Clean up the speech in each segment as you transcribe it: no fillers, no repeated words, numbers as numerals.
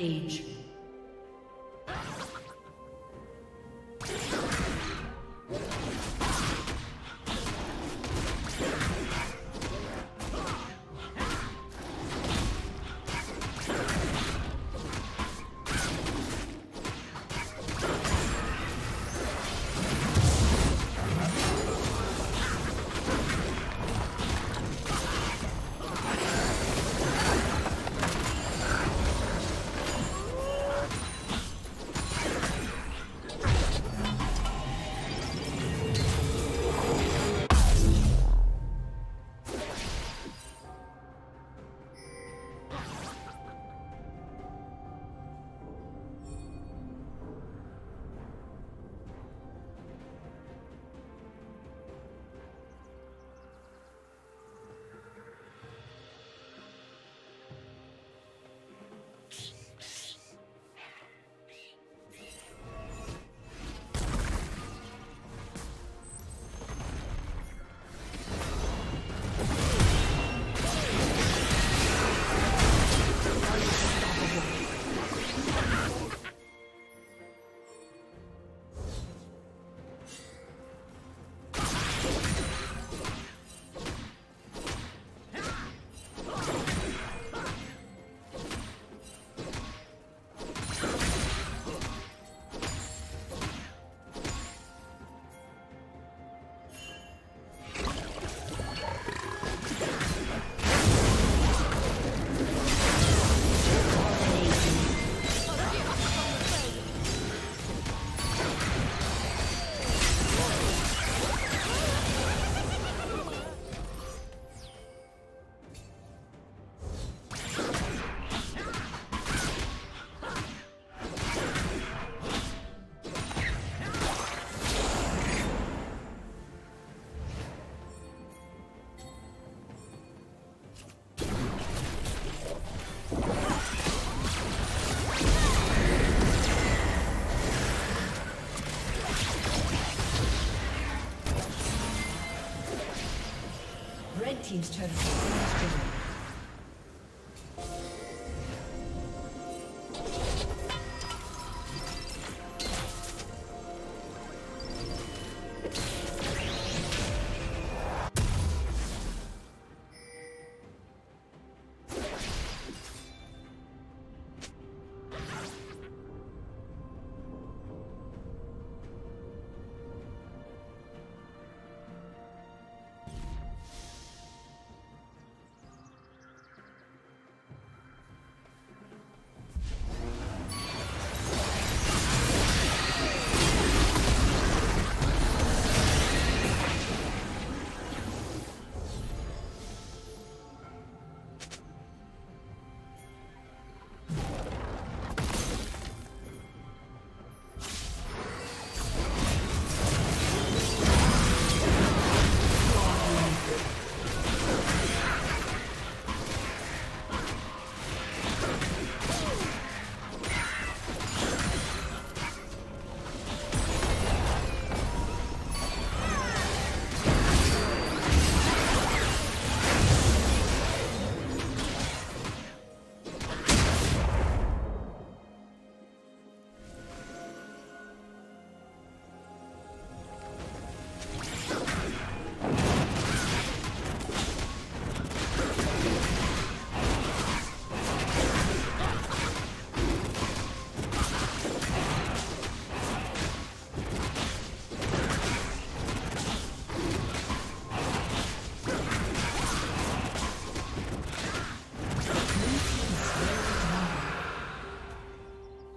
page. Team's turn.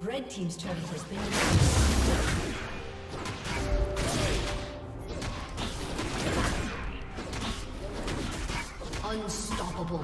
Red Team's turret has been destroyed. Unstoppable.